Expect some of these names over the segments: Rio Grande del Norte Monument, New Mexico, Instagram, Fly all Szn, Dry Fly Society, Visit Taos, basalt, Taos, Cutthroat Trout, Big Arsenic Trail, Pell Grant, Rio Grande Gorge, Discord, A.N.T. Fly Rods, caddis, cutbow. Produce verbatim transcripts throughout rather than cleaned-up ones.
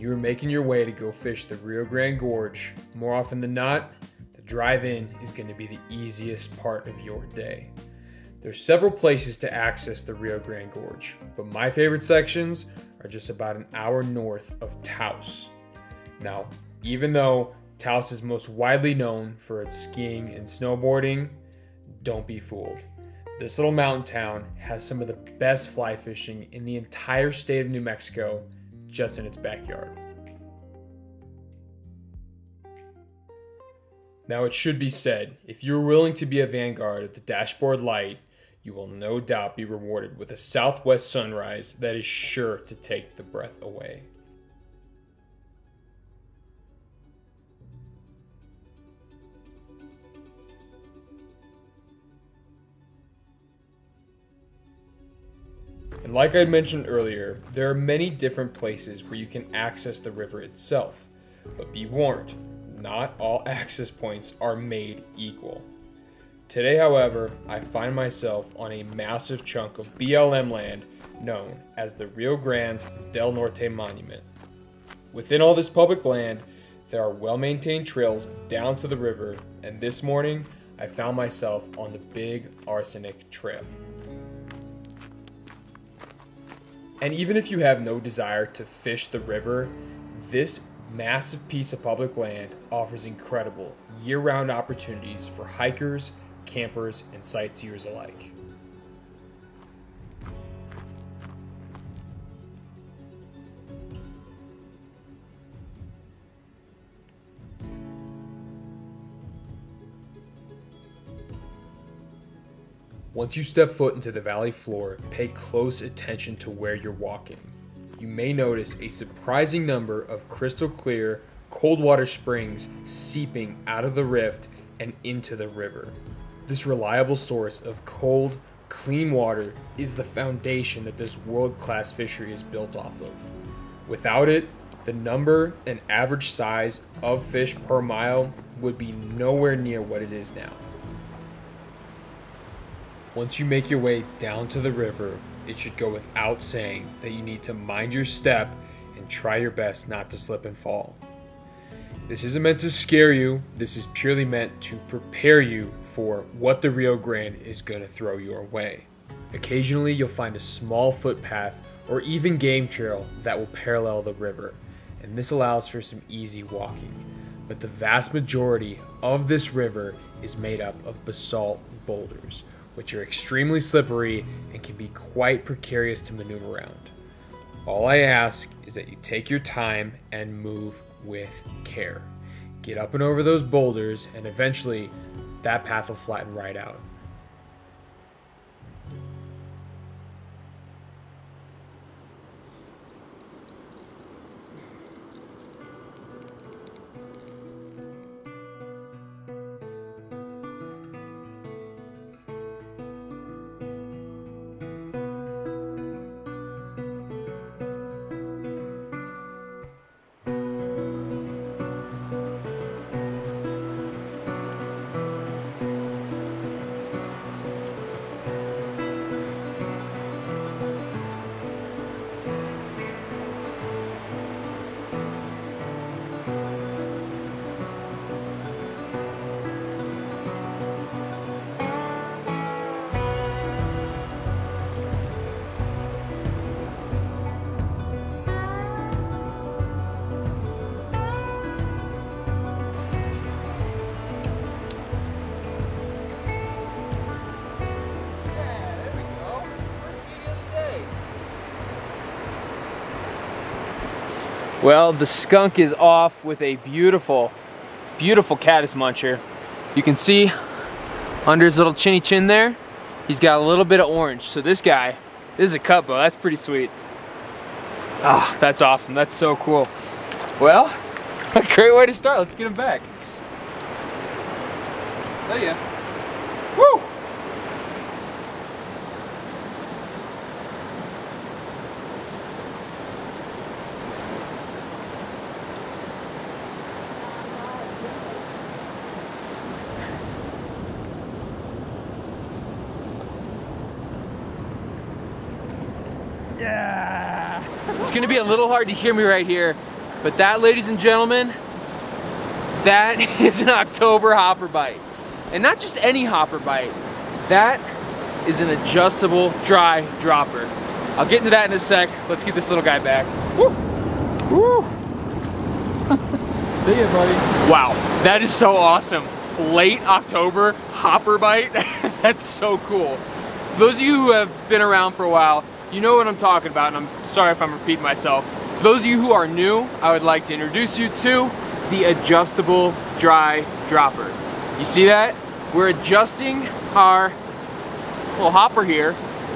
you are making your way to go fish the Rio Grande Gorge, more often than not, the drive in is going to be the easiest part of your day. There's several places to access the Rio Grande Gorge, but my favorite sections are just about an hour north of Taos. Now, even though Taos is most widely known for its skiing and snowboarding, don't be fooled. This little mountain town has some of the best fly fishing in the entire state of New Mexico, just in its backyard. Now it should be said, if you're willing to be a vanguard at the dashboard light, you will no doubt be rewarded with a southwest sunrise that is sure to take the breath away. And like I mentioned earlier, there are many different places where you can access the river itself, but be warned, not all access points are made equal. Today, however, I find myself on a massive chunk of B L M land known as the Rio Grande del Norte Monument. Within all this public land, there are well-maintained trails down to the river, and this morning, I found myself on the Big Arsenic Trail. And even if you have no desire to fish the river, this massive piece of public land offers incredible year-round opportunities for hikers, campers, and sightseers alike. Once you step foot into the valley floor, pay close attention to where you're walking. You may notice a surprising number of crystal clear, cold water springs seeping out of the rift and into the river. This reliable source of cold, clean water is the foundation that this world-class fishery is built off of. Without it, the number and average size of fish per mile would be nowhere near what it is now. Once you make your way down to the river, it should go without saying that you need to mind your step and try your best not to slip and fall. This isn't meant to scare you, this is purely meant to prepare you for what the Rio Grande is going to throw your way. Occasionally you'll find a small footpath or even game trail that will parallel the river, and this allows for some easy walking. But the vast majority of this river is made up of basalt boulders, which are extremely slippery and can be quite precarious to maneuver around. All I ask is that you take your time and move with care. Get up and over those boulders, and eventually that path will flatten right out. Well, the skunk is off with a beautiful, beautiful caddis muncher. You can see under his little chinny chin there, he's got a little bit of orange. So this guy, this is a cutbo, that's pretty sweet. Ah, oh, that's awesome, that's so cool. Well, a great way to start, let's get him back. There you go. Yeah. It's gonna be a little hard to hear me right here, But that, ladies and gentlemen, that is an October hopper bite. And not just any hopper bite. That is an adjustable dry dropper. I'll get into that in a sec. Let's get this little guy back. Woo! Woo! See ya, buddy. Wow, that is so awesome. Late October hopper bite. That's so cool. For those of you who have been around for a while, you know what I'm talking about, and I'm sorry if I'm repeating myself. For those of you who are new, I would like to introduce you to the adjustable dry dropper. You see that? We're adjusting our little hopper here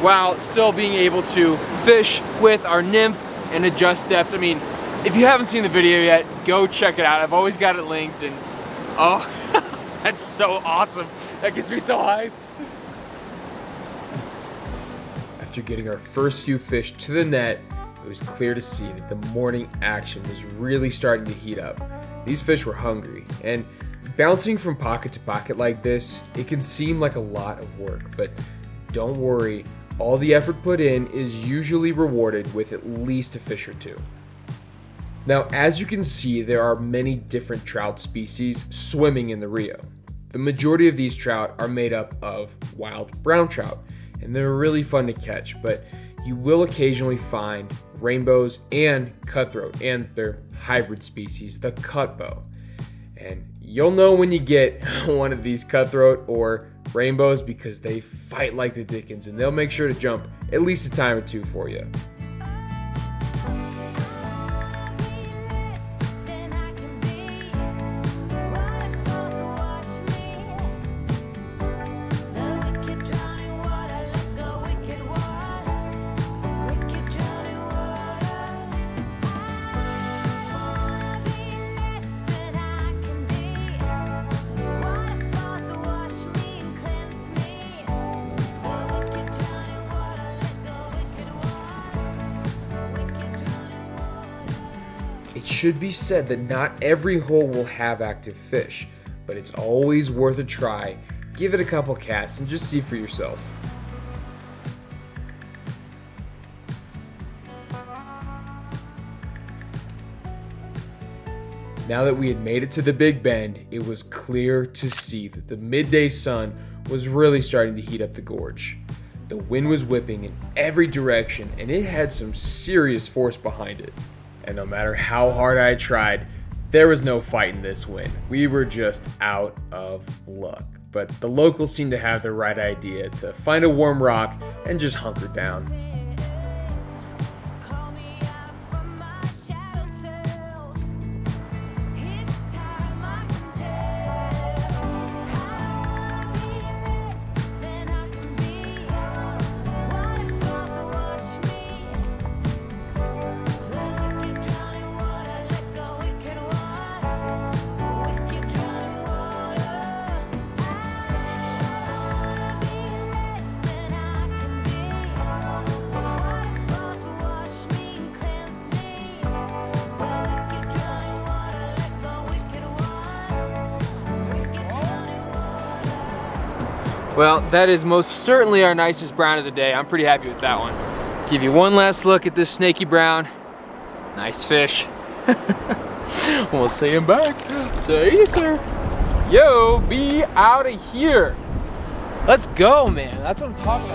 while still being able to fish with our nymph and adjust steps. I mean, if you haven't seen the video yet, go check it out. I've always got it linked, and oh, that's so awesome. That gets me so hyped. After getting our first few fish to the net, it was clear to see that the morning action was really starting to heat up. These fish were hungry, and bouncing from pocket to pocket like this, it can seem like a lot of work, but don't worry, all the effort put in is usually rewarded with at least a fish or two. Now, as you can see, there are many different trout species swimming in the Rio. The majority of these trout are made up of wild brown trout, and they're really fun to catch, but you will occasionally find rainbows and cutthroat and their hybrid species, the cutbow. And you'll know when you get one of these cutthroat or rainbows because they fight like the dickens, and they'll make sure to jump at least a time or two for you. It should be said that not every hole will have active fish, but it's always worth a try. Give it a couple casts and just see for yourself. Now that we had made it to the Big Bend, it was clear to see that the midday sun was really starting to heat up the gorge. The wind was whipping in every direction, and it had some serious force behind it. And no matter how hard I tried, there was no fighting this wind. We were just out of luck. But the locals seemed to have the right idea to find a warm rock and just hunker down. Well, that is most certainly our nicest brown of the day. I'm pretty happy with that one. Give you one last look at this snaky brown. Nice fish. We'll see him back. See you, sir. Yo, be out of here. Let's go, man. That's what I'm talking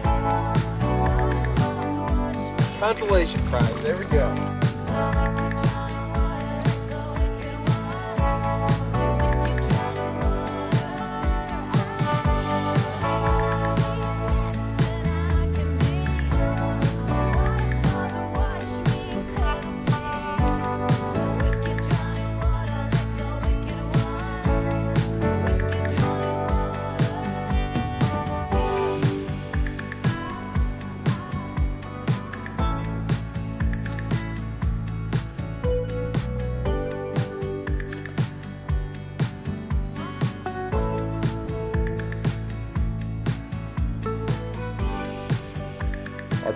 about. Consolation prize, there we go.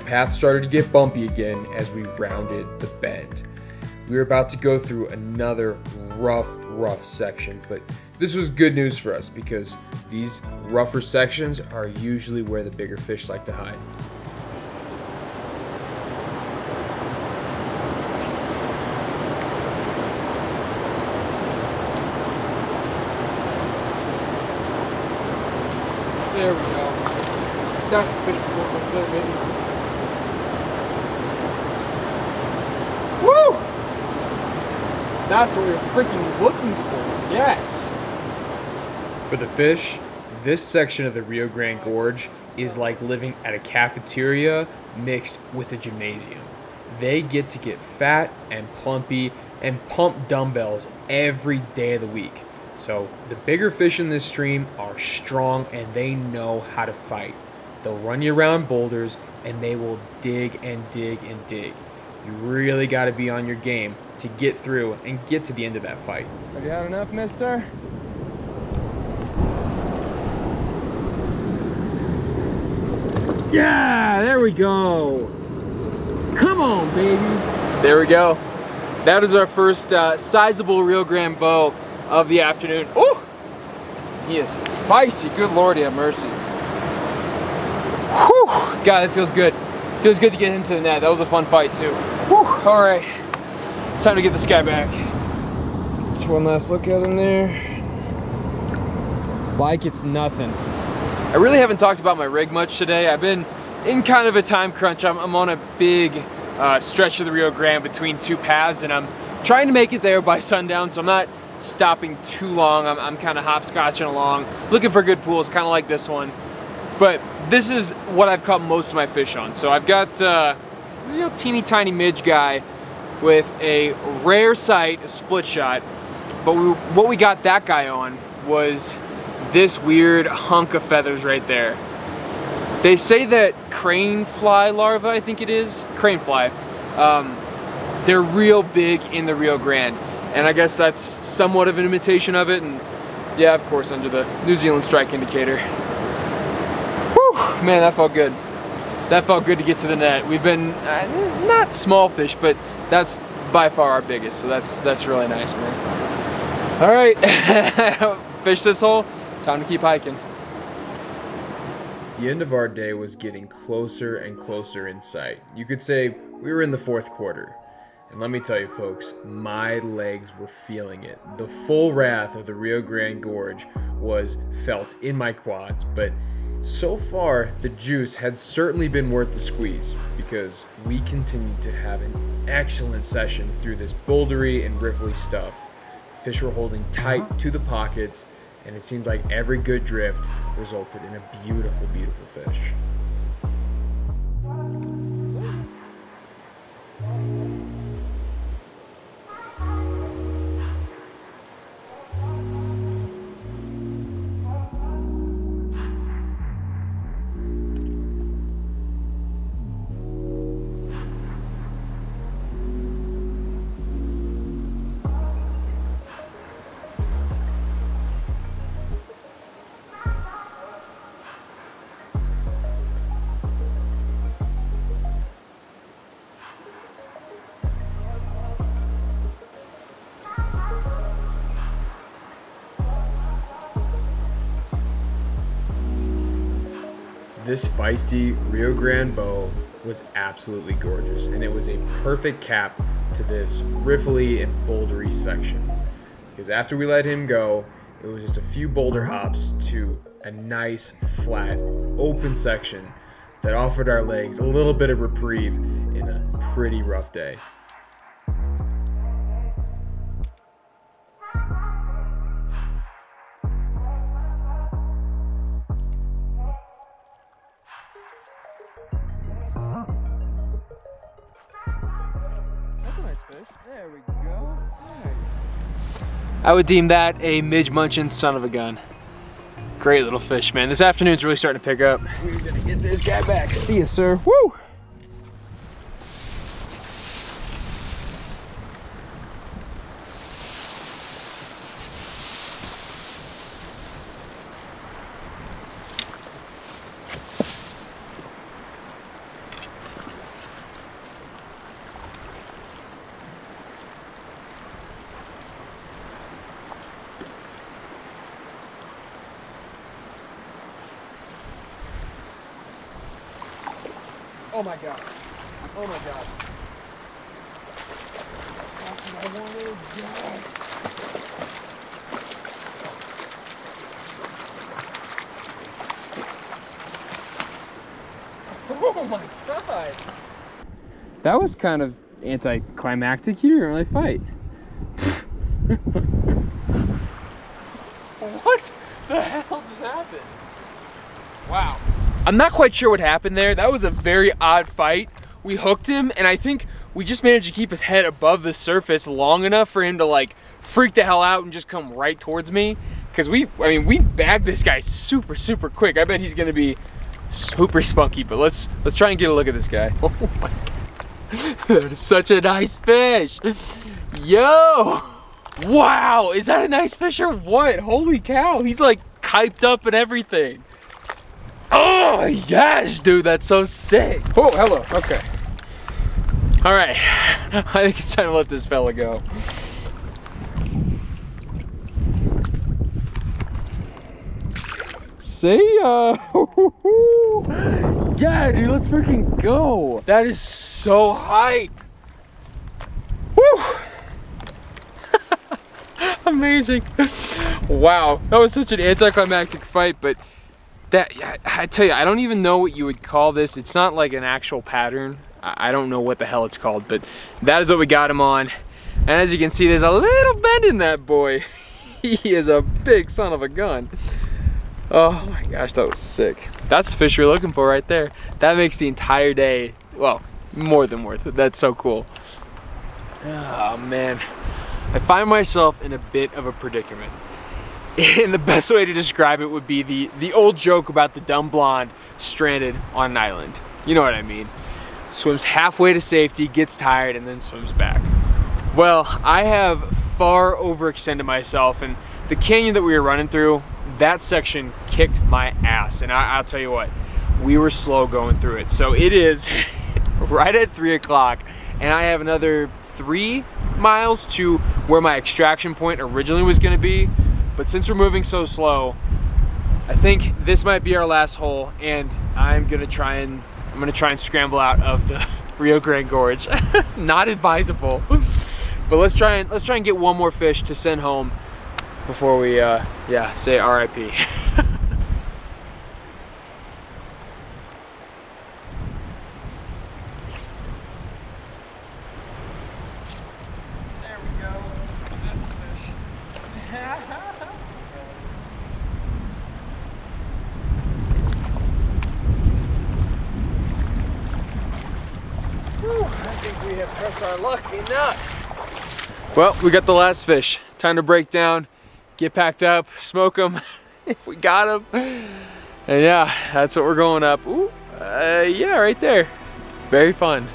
Path started to get bumpy again as we rounded the bend. We were about to go through another rough, rough section, but this was good news for us because these rougher sections are usually where the bigger fish like to hide. There we go. That's a bit of woo! That's what we were freaking looking for. Yes! For the fish, this section of the Rio Grande Gorge is like living at a cafeteria mixed with a gymnasium. They get to get fat and plumpy and pump dumbbells every day of the week. So the bigger fish in this stream are strong and they know how to fight. They'll run you around boulders and they will dig and dig and dig. You really got to be on your game to get through and get to the end of that fight. Have you had enough, mister? Yeah, there we go. Come on, baby. There we go. That is our first uh, sizable Rio Grande bow of the afternoon. Oh, he is feisty. Good Lord, have mercy. Whew. God, that feels good. Feels good to get into the net. That was a fun fight too. Whew. All right, it's time to get this guy back. Just one last look at him there. Like it's nothing. I really haven't talked about my rig much today. I've been in kind of a time crunch. I'm, I'm on a big uh, stretch of the Rio Grande between two paths, and I'm trying to make it there by sundown, so I'm not stopping too long. I'm, I'm kind of hopscotching along, looking for good pools, kind of like this one. But this is what I've caught most of my fish on. So I've got uh, a real teeny tiny midge guy with a rare sight, a split shot. But we, what we got that guy on was this weird hunk of feathers right there. They say that crane fly larvae, I think it is, crane fly, um, they're real big in the Rio Grande. And I guess that's somewhat of an imitation of it, and yeah, of course, under the New Zealand strike indicator. Whew, man, that felt good. That felt good to get to the net. We've been, uh, not small fish, but that's by far our biggest, so that's, that's really nice, man. All right, fish this hole, time to keep hiking. The end of our day was getting closer and closer in sight. You could say we were in the fourth quarter. And let me tell you folks, my legs were feeling it. The full wrath of the Rio Grande Gorge was felt in my quads, but so far the juice had certainly been worth the squeeze because we continued to have an excellent session through this bouldery and riffly stuff. Fish were holding tight to the pockets, and it seemed like every good drift resulted in a beautiful, beautiful fish. This feisty Rio Grande bow was absolutely gorgeous, and it was a perfect cap to this riffly and bouldery section. Because after we let him go, it was just a few boulder hops to a nice, flat, open section that offered our legs a little bit of reprieve in a pretty rough day. There we go. Nice. I would deem that a midge munchin' son of a gun. Great little fish, man. This afternoon's really starting to pick up. We're gonna get this guy back. See you, sir. Woo! Oh my God. Oh my God. That's what I wanted. Yes. my God. That was kind of anticlimactic. You didn't really fight. What the hell just happened? Wow. I'm not quite sure what happened there. That was a very odd fight. We hooked him, and I think we just managed to keep his head above the surface long enough for him to like freak the hell out and just come right towards me. Cause we, I mean, we bagged this guy super, super quick. I bet he's gonna be super spunky, but let's let's try and get a look at this guy. Oh my God. That is such a nice fish. Yo! Wow, is that a nice fish or what? Holy cow, he's like kiped up and everything. Oh yes, dude, that's so sick. Oh, hello, okay. All right, I think it's time to let this fella go. See ya! Yeah, dude, let's freaking go! That is so hype! Woo! Amazing! Wow, that was such an anticlimactic fight, but that, I tell you, I don't even know what you would call this. It's not like an actual pattern. I don't know what the hell it's called, but that is what we got him on. And as you can see, there's a little bend in that boy. He is a big son of a gun. Oh my gosh, that was sick. That's the fish you're looking for right there. That makes the entire day, well, more than worth it. That's so cool. Oh man, I find myself in a bit of a predicament. And the best way to describe it would be the, the old joke about the dumb blonde stranded on an island. You know what I mean. Swims halfway to safety, gets tired, and then swims back. Well, I have far overextended myself, and the canyon that we were running through, that section kicked my ass, and I, I'll tell you what, we were slow going through it. So it is right at three o'clock, and I have another three miles to where my extraction point originally was going to be, but since we're moving so slow, I think this might be our last hole, and I'm going to try and I'm going to try and scramble out of the Rio Grande Gorge. Not advisable, but let's try and let's try and get one more fish to send home before we, uh, yeah, say R I P There we go. That's a fish. Whew, I think we have pressed our luck enough. Well, we got the last fish. Time to break down. Get packed up, smoke them if we got them. And yeah, that's what we're going up. Ooh, uh, yeah, right there. Very fun.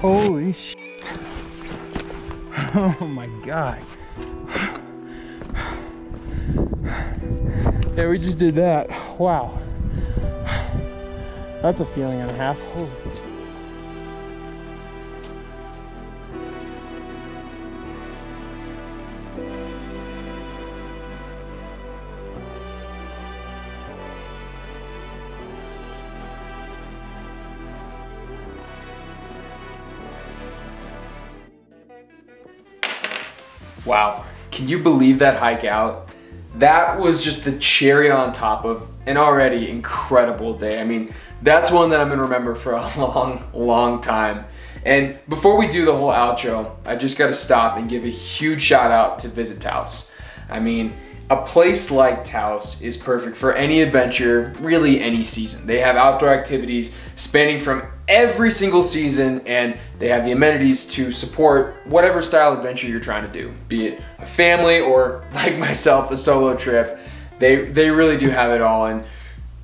Holy shit. Oh my God. Yeah, we just did that. Wow. That's a feeling and a half. Holy. Wow, can you believe that hike out? That was just the cherry on top of an already incredible day. I mean, that's one that I'm gonna remember for a long, long time. And before we do the whole outro, I just gotta stop and give a huge shout out to Visit Taos. I mean, a place like Taos is perfect for any adventure, really any season. They have outdoor activities spanning from every single season, and they have the amenities to support whatever style adventure you're trying to do, be it a family or, like myself, a solo trip. They, they really do have it all. And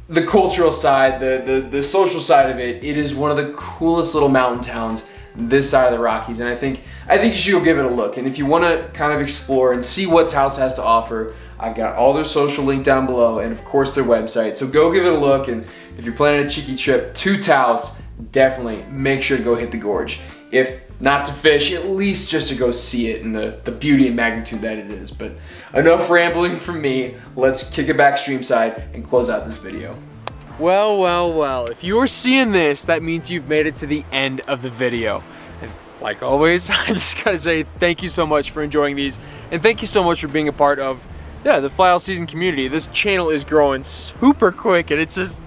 the cultural side, the, the, the social side of it, it is one of the coolest little mountain towns this side of the Rockies. And I think, I think you should go give it a look. And if you want to kind of explore and see what Taos has to offer, I've got all their social link down below and of course their website. So go give it a look. And if you're planning a cheeky trip to Taos, definitely make sure to go hit the gorge. If not to fish, at least just to go see it and the, the beauty and magnitude that it is. But enough rambling from me. Let's kick it back streamside and close out this video. Well, well, well, if you're seeing this, that means you've made it to the end of the video. And like always, I just gotta say thank you so much for enjoying these, and thank you so much for being a part of, yeah, the Fly All Season community. This channel is growing super quick, and it's just,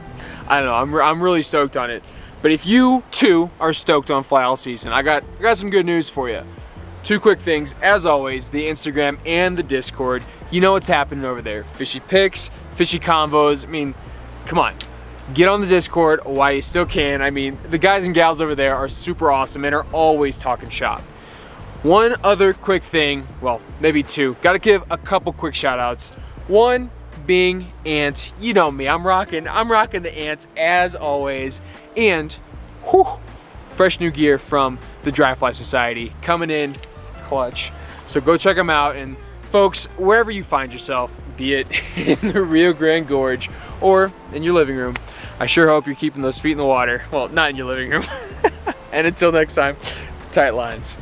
I don't know, I'm, I'm really stoked on it. But if you too are stoked on Fly All Season, I got, I got some good news for you. Two quick things, as always, the Instagram and the Discord. You know what's happening over there. Fishy pics, fishy combos, I mean, come on. Get on the Discord while you still can. I mean, the guys and gals over there are super awesome and are always talking shop. One other quick thing, well, maybe two, gotta give a couple quick shout outs. One being Ant, you know me, I'm rocking, I'm rocking the Ants as always. And whew, fresh new gear from the Dry Fly Society coming in clutch. So go check them out. And folks, wherever you find yourself, be it in the Rio Grande Gorge or in your living room, I sure hope you're keeping those feet in the water. Well, not in your living room. And until next time, tight lines.